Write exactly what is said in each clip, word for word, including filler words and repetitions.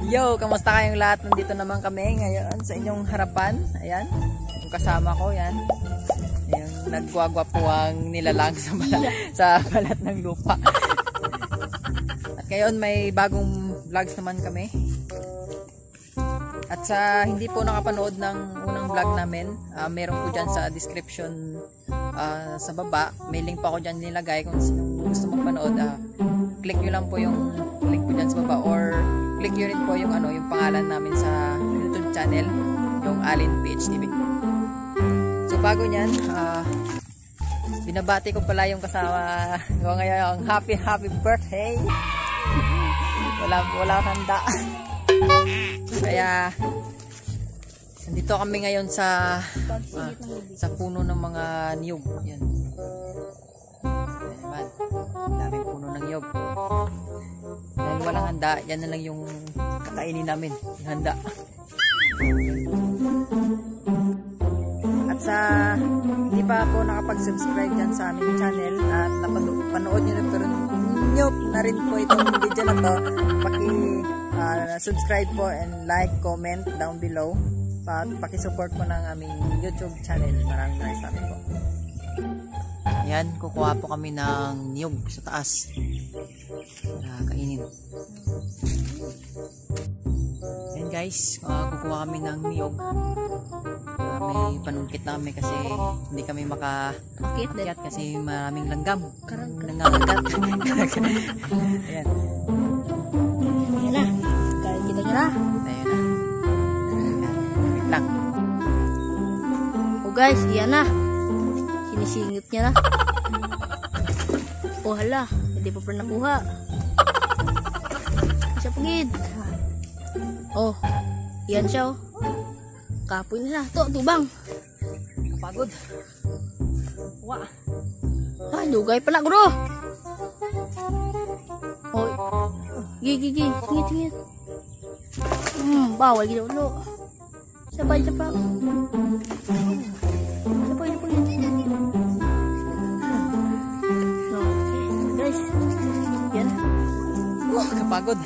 Yo, kamusta kayong lahat? Nandito naman kami ngayon sa inyong harapan. Ayan, yung kasama ko, yan. Yung nagkwagwapuang nilalang sa balat, sa balat ng lupa. At ngayon may bagong vlogs naman kami. At sa hindi po nakapanood ng unang vlog namin, uh, meron po dyan sa description uh, sa baba. May link pa ako dyan nilagay kung gusto magpanood. Uh, click nyo lang po yung link po dyan sa baba or click unit po yung ano yung pangalan namin sa YouTube channel, yung allen p h t v. So bago nyan, uh, binabati ko pala yung kasama ko ngayon, happy happy birthday. Wala wala handa. Kaya nandito kami ngayon sa uh, sa puno ng mga niyog. Yan. Ayan, daming puno ng niyog. Dahil walang handa, yan na lang yung kakainin namin, yung handa. At sa hindi pa po nakapag-subscribe dyan sa aming channel at napanood nyo na pero nyo na rin po itong video na to, paki-subscribe uh, po and like, comment down below at paki-support po ng aming YouTube channel. Maraming maraming salamat po. Ayan, kukuha po kami ng niyog sa taas para kainin. Ayan guys, uh, kukuha kami ng niyog. Uh, may panungkit na kami kasi hindi kami makaakyat kasi maraming langgam. Langgam-langgam. Ayan. Ayan na. Kaya kita nyo na. Ayan na. Wait lang. Oh guys, ayan na. Sinisingit niya na. Oh hala, hindi pa pa nakuha. Siya pagid. Oh, yan siya oh. Kapoy na na. To, tubang. Kapagod. Wah. Ah, dugay pala, guro. Oh. Gigi, gigi. Singit, singit. Hmm, bawal gila ulo. Sabay, sabay. Sabay, sabay. Kapagod.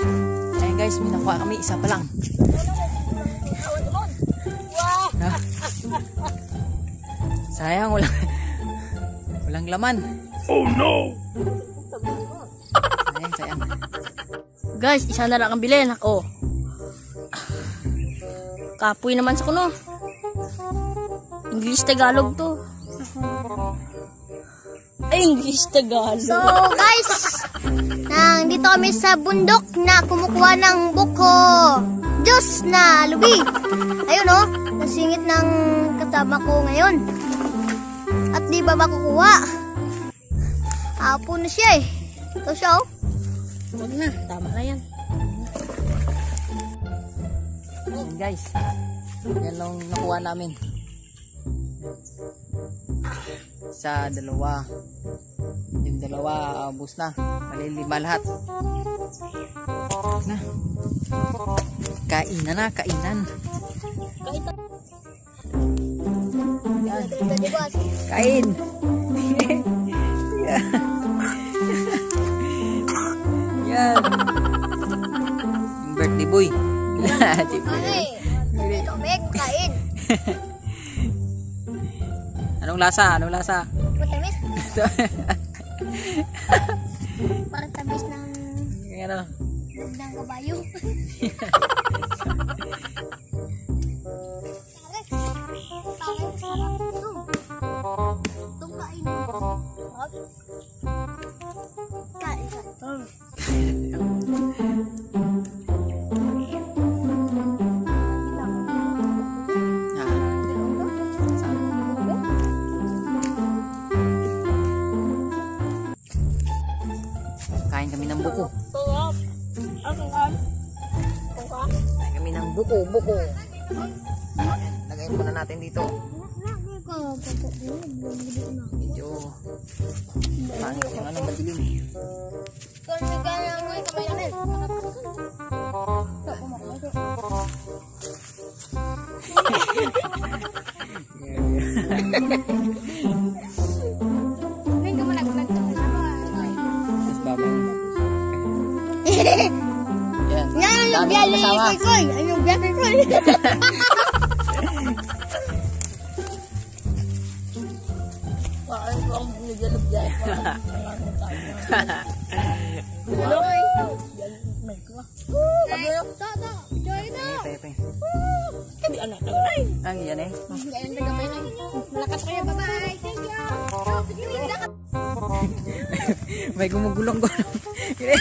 Ayan guys, may nakuha kami. Isa pa lang. No? Sayang, walang, walang laman. Oh no! Ayan, sayang. Guys, isa na lang ang bilhin. Ako. Kapoy naman sa kuno. English Tagalog to. Ay, English Tagalog. So guys, nandito kami sa bundok na kumukuha ng buko. Diyos na lubi. Ayun o, oh, nasingit ng kasama ko ngayon. At di ba makukuha? Apo na siya eh. Ito siya o. Oh. Huwag na, tama na yan. Ayan guys, yan lang nakuha namin. Sa dalawa yung dalawa, uh, bus na malilima lahat na. Kainan na, kainan kain. Yan. Yan yung birthday boy. Kain. Anong lasa? Anong lasa? Matamis. Parang tamis ng... Ano? Ng kabayo. Parang sarap ito. Itong kain. Kain ka ito. Buko. Ayan, lagayin muna natin dito. Medyo pangit yung ano, madilim. Ayan, Ayun biya ni Koy. Ayun biya ni Koy. Wah, ang nilalap dyan. Loy. May ko. Ayo, tata. Joy na. Kadi anak ko. Ang yan eh. Ayun na gamay na. Malakas kayo, bye-bye. Thank you. May gumugulong-gulong. Eh.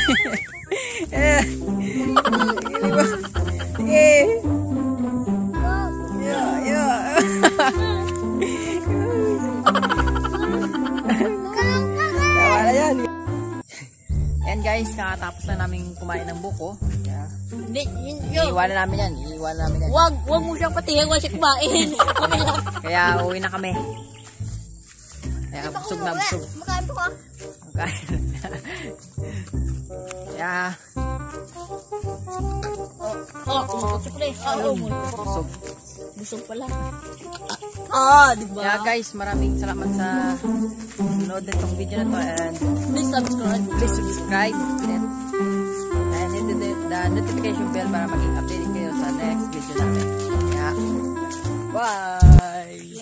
Eh. Ya, ya. Ayan guys, nakatapos na namin kumain ng buko. Yeah. Iiwanan namin yan. Iiwanan namin yan. Wag, wag mo siyang patihin, wag siya kumain. Kaya uwi na kami. Kaya busog na busog. Makain po ka. Makain. Yeah. Oh, oh, oh, busog. Busog pala. Ah, diba? Yeah guys, maraming salamat sa upload nitong video na to, and please subscribe, please subscribe and, and hit the, the notification bell para maging updated kayo sa next video namin. Yeah. Bye!